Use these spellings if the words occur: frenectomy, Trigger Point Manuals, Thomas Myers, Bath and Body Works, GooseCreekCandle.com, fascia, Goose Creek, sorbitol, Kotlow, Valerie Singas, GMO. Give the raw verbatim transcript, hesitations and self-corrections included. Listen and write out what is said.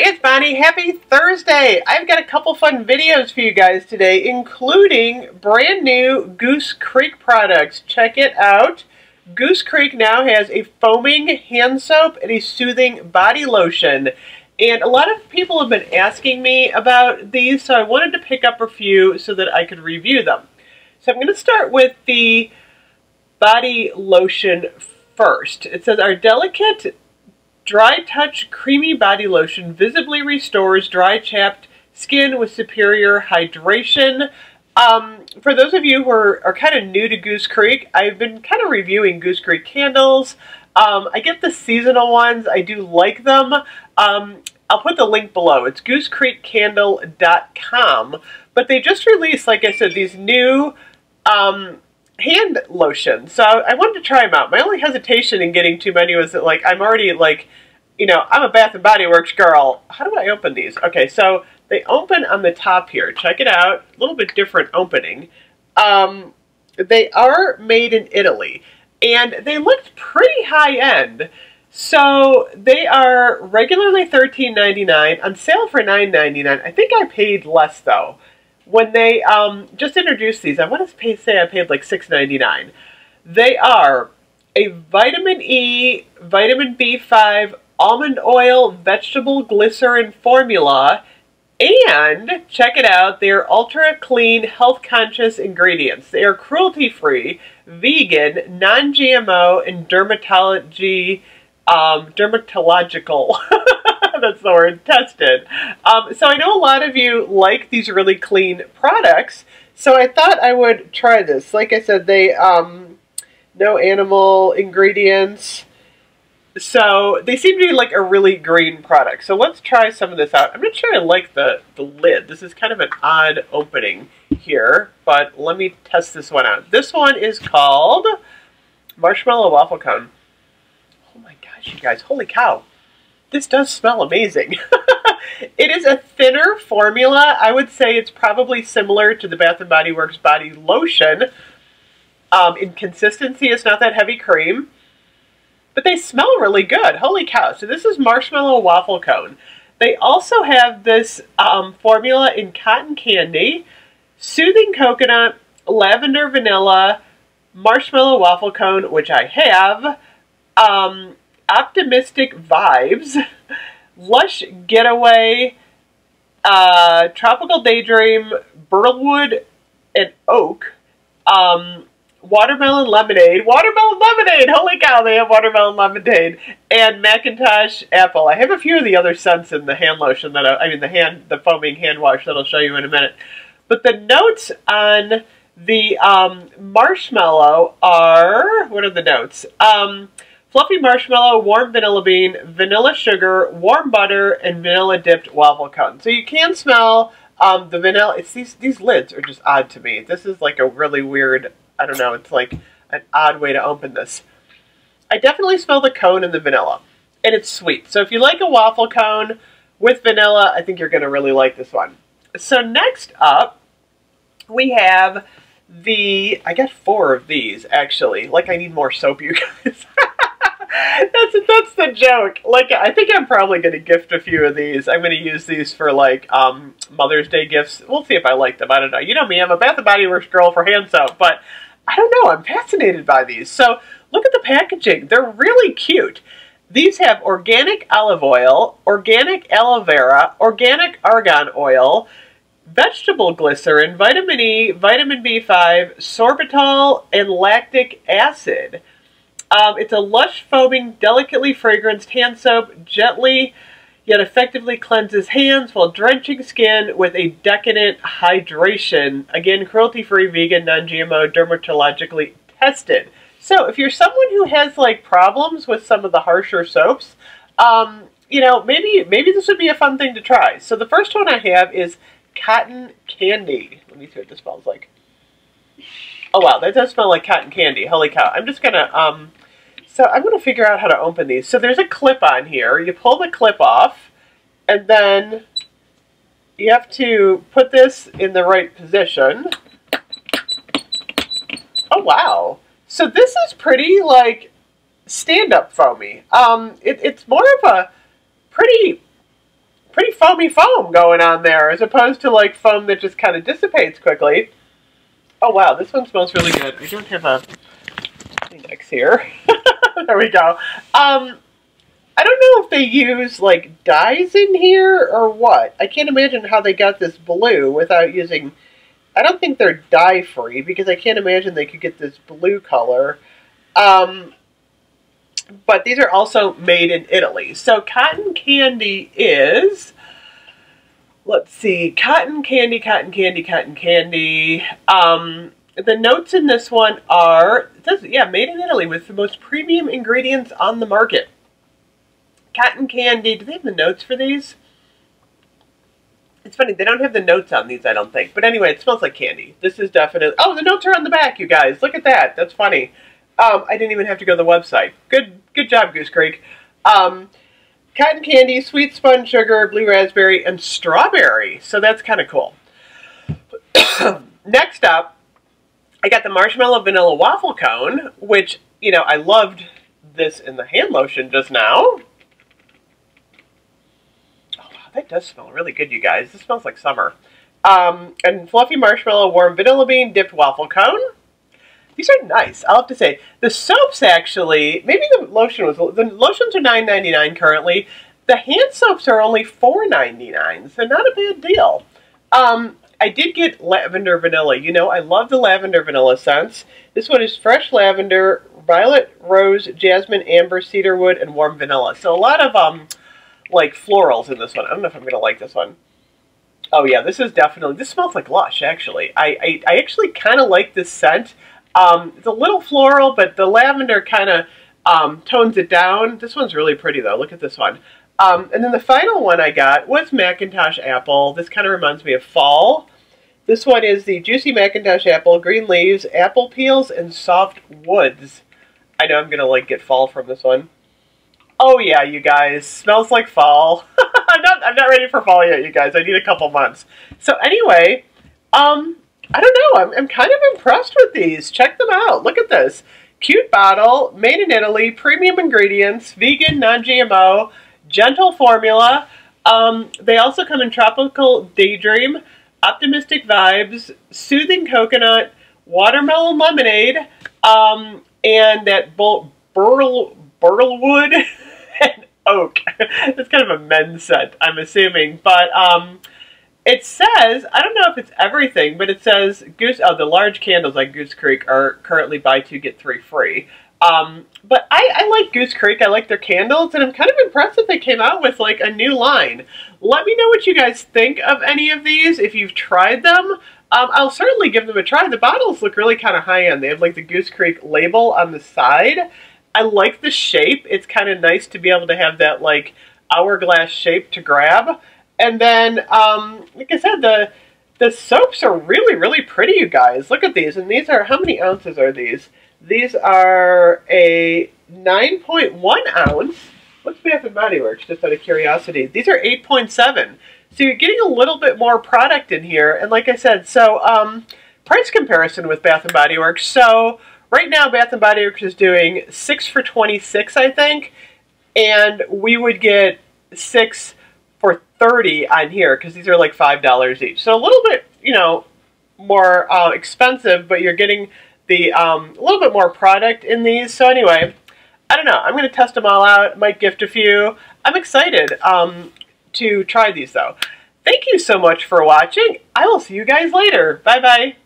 It's Bonnie. Happy Thursday! I've got a couple fun videos for you guys today, including brand new Goose Creek products. Check it out. Goose Creek now has a foaming hand soap and a soothing body lotion. And a lot of people have been asking me about these, so I wanted to pick up a few so that I could review them. So I'm going to start with the body lotion first. It says, our delicate Dry Touch Creamy Body Lotion visibly restores dry, chapped skin with superior hydration. Um, for those of you who are, are kind of new to Goose Creek, I've been kind of reviewing Goose Creek candles. Um, I get the seasonal ones. I do like them. Um, I'll put the link below. It's Goose Creek Candle dot com. But they just released, like I said, these new um, hand lotion. So I wanted to try them out. My only hesitation in getting too many was that, like, I'm already, like, you know, I'm a Bath and Body Works girl. How do I open these? Okay, so they open on the top here. Check it out. A little bit different opening. Um, they are made in Italy, and they looked pretty high-end. So they are regularly thirteen ninety-nine, on sale for nine ninety-nine. I think I paid less, though. When they um, just introduced these, I want to pay, say I paid like six ninety-nine. They are a vitamin E, vitamin B five, almond oil, vegetable glycerin formula, and, check it out, they are ultra-clean, health-conscious ingredients. They are cruelty-free, vegan, non-G M O, and dermatology, um, dermatological. That's the word, tested. Um, so I know a lot of you like these really clean products, so I thought I would try this. Like I said, they, um, no animal ingredients, so they seem to be like a really green product. So let's try some of this out. I'm not sure I like the, the lid. This is kind of an odd opening here, but let me test this one out. This one is called Marshmallow Waffle Cone. Oh my gosh, you guys, holy cow. This does smell amazing. It is a thinner formula. I would say it's probably similar to the Bath and Body Works body lotion. Um, in consistency, it's not that heavy cream. But they smell really good. Holy cow. So this is Marshmallow Waffle Cone. They also have this um, formula in cotton candy, soothing coconut, lavender vanilla, marshmallow waffle cone, which I have, um... optimistic vibes, lush getaway, uh, tropical daydream, burlwood, and oak, um, watermelon lemonade, watermelon lemonade, holy cow, they have watermelon lemonade, and Macintosh apple. I have a few of the other scents in the hand lotion that I, I mean the hand, the foaming hand wash that I'll show you in a minute. But the notes on the um, marshmallow are, what are the notes? Um, Fluffy marshmallow, warm vanilla bean, vanilla sugar, warm butter, and vanilla-dipped waffle cone. So you can smell um, the vanilla. It's these, these lids are just odd to me. This is like a really weird, I don't know, it's like an odd way to open this. I definitely smell the cone and the vanilla, and it's sweet. So if you like a waffle cone with vanilla, I think you're going to really like this one. So next up, we have the, I got four of these, actually. Like, I need more soap, you guys. That's, that's the joke. Like, I think I'm probably going to gift a few of these. I'm going to use these for, like, um, Mother's Day gifts. We'll see if I like them. I don't know. You know me. I'm a Bath and Body Works girl for hand soap, but I don't know. I'm fascinated by these. So look at the packaging. They're really cute. These have organic olive oil, organic aloe vera, organic argan oil, vegetable glycerin, vitamin E, vitamin B five, sorbitol, and lactic acid. Um, it's a lush, foaming, delicately fragranced hand soap, gently yet effectively cleanses hands while drenching skin with a decadent hydration. Again, cruelty-free, vegan, non-G M O, dermatologically tested. So if you're someone who has, like, problems with some of the harsher soaps, um, you know, maybe, maybe this would be a fun thing to try. So the first one I have is cotton candy. Let me see what this smells like. Oh, wow, that does smell like cotton candy. Holy cow. I'm just going to... Um, So I'm going to figure out how to open these. So there's a clip on here. You pull the clip off, and then you have to put this in the right position. Oh, wow. So this is pretty, like, stand-up foamy. Um, it, it's more of a pretty... foamy foam going on there, as opposed to like foam that just kind of dissipates quickly. Oh wow, this one smells really good. I don't have a Kleenex here. There we go. Um, I don't know if they use like dyes in here or what. I can't imagine how they got this blue without using. I don't think they're dye free, because I can't imagine they could get this blue color. Um, but these are also made in Italy. So cotton candy is, let's see, cotton candy, cotton candy, cotton candy. Um, the notes in this one are, it says, yeah, made in Italy with the most premium ingredients on the market. Cotton candy, do they have the notes for these? It's funny, they don't have the notes on these, I don't think. But anyway, it smells like candy. This is definitely, oh, the notes are on the back, you guys. Look at that. That's funny. Um, I didn't even have to go to the website. Good good job, Goose Creek. Um, cotton candy, sweet spun sugar, blue raspberry, and strawberry. So that's kind of cool. Next up, I got the marshmallow vanilla waffle cone, which, you know, I loved this in the hand lotion just now. It does smell really good, you guys. This smells like summer. Um, and fluffy marshmallow, warm vanilla bean, dipped waffle cone. These are nice, I'll have to say. The soaps actually, maybe the lotion was, the lotions are nine ninety-nine currently. The hand soaps are only four ninety-nine, so not a bad deal. Um, I did get lavender vanilla. You know, I love the lavender vanilla scents. This one is fresh lavender, violet, rose, jasmine, amber, cedarwood, and warm vanilla. So a lot of, um, like florals in this one. I don't know if I'm going to like this one. Oh yeah, this is definitely, this smells like Lush, actually. I, I, I actually kind of like this scent. Um, it's a little floral, but the lavender kind of um, tones it down. This one's really pretty though. Look at this one. Um, and then the final one I got was Macintosh Apple. This kind of reminds me of fall. This one is the Juicy Macintosh Apple, green leaves, apple peels, and soft woods. I know I'm going to like get fall from this one. Oh yeah, you guys, smells like fall. I'm not, I'm not ready for fall yet, you guys. I need a couple months. So anyway, um, I don't know. I'm, I'm kind of impressed with these. Check them out. Look at this. Cute bottle, made in Italy, premium ingredients, vegan, non G M O, gentle formula. Um, they also come in Tropical Daydream, Optimistic Vibes, Soothing Coconut, Watermelon Lemonade, um, and that burl, burl, burlwood. And oak. That's kind of a men's scent, I'm assuming. But um, it says, I don't know if it's everything, but it says Goose. Oh, the large candles like Goose Creek are currently buy two get three free. Um, but I, I like Goose Creek. I like their candles, and I'm kind of impressed that they came out with like a new line. Let me know what you guys think of any of these if you've tried them. Um, I'll certainly give them a try. The bottles look really kind of high end. They have like the Goose Creek label on the side. I like the shape. It's kind of nice to be able to have that like hourglass shape to grab. And then, um, like I said, the the soaps are really, really pretty, you guys. Look at these. And these are, how many ounces are these? These are a nine point one ounce. What's Bath and Body Works, just out of curiosity? These are eight point seven. So you're getting a little bit more product in here. And like I said, so um, price comparison with Bath and Body Works. So right now, Bath and Body Works is doing six for twenty-six, I think, and we would get six for thirty on here, because these are like five dollars each. So a little bit, you know, more uh, expensive, but you're getting the um, a little bit more product in these. So anyway, I don't know. I'm going to test them all out. Might gift a few. I'm excited um, to try these, though. Thank you so much for watching. I will see you guys later. Bye-bye.